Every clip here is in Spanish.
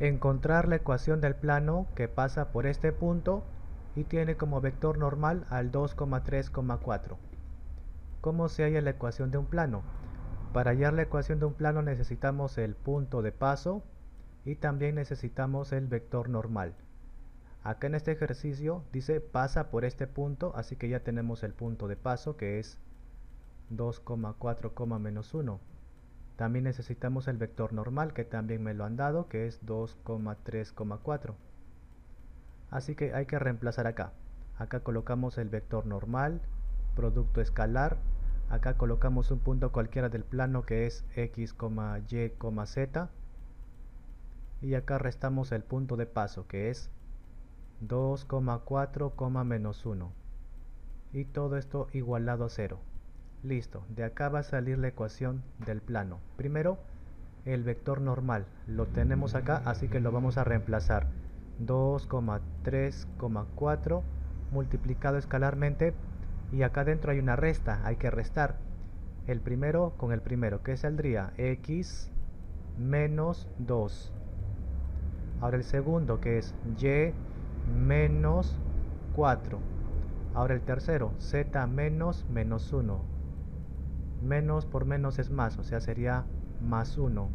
encontrar la ecuación del plano que pasa por este punto y tiene como vector normal al 2,3,4. ¿Cómo se halla la ecuación de un plano? Para hallar la ecuación de un plano necesitamos el punto de paso y también necesitamos el vector normal. Acá en este ejercicio dice pasa por este punto, así que ya tenemos el punto de paso que es 2,4,-1. También necesitamos el vector normal, que también me lo han dado, que es 2,3,4. Así que hay que reemplazar acá. Acá colocamos el vector normal, producto escalar. Acá colocamos un punto cualquiera del plano que es x, y, z. Y acá restamos el punto de paso que es 2,4,-1. Y todo esto igualado a 0. Listo, de acá va a salir la ecuación del plano. Primero, el vector normal, lo tenemos acá, así que lo vamos a reemplazar. 2,3,4 multiplicado escalarmente, y acá dentro hay una resta, hay que restar el primero con el primero, que saldría x menos 2. Ahora el segundo, que es y menos 4. Ahora el tercero, z menos menos 1. Menos por menos es más, o sea sería más 1,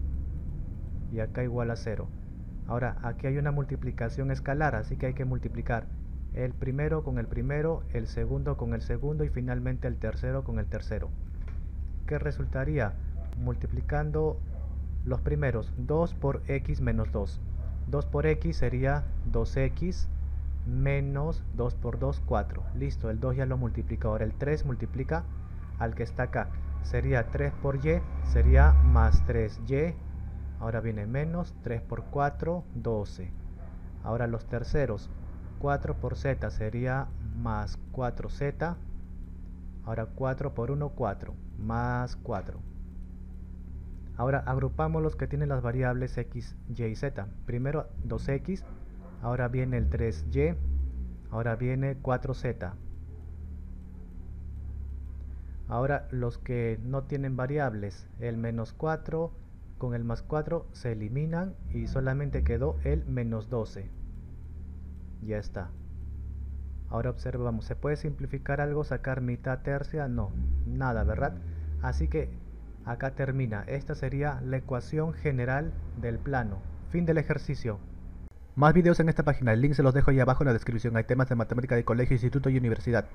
y acá igual a 0. Ahora aquí hay una multiplicación escalar, así que hay que multiplicar el primero con el primero, el segundo con el segundo y finalmente el tercero con el tercero. ¿Qué resultaría? Multiplicando los primeros, 2 por x menos 2. 2 por x sería 2x menos 2 por 2, 4. Listo, el 2 ya lo multiplica. Ahora el 3 multiplica al que está acá, sería 3 por y, sería más 3y, ahora viene menos 3 por 4, 12. Ahora los terceros, 4 por z sería más 4z, ahora 4 por 1, 4, más 4. Ahora agrupamos los que tienen las variables x, y y z, primero 2x, ahora viene el 3y, ahora viene 4z. Ahora los que no tienen variables, el menos 4 con el más 4 se eliminan y solamente quedó el menos 12. Ya está. Ahora observamos, ¿se puede simplificar algo? ¿Sacar mitad, tercia? No, nada, ¿verdad? Así que acá termina. Esta sería la ecuación general del plano. Fin del ejercicio. Más videos en esta página, el link se los dejo ahí abajo en la descripción. Hay temas de matemática de colegio, instituto y universidad.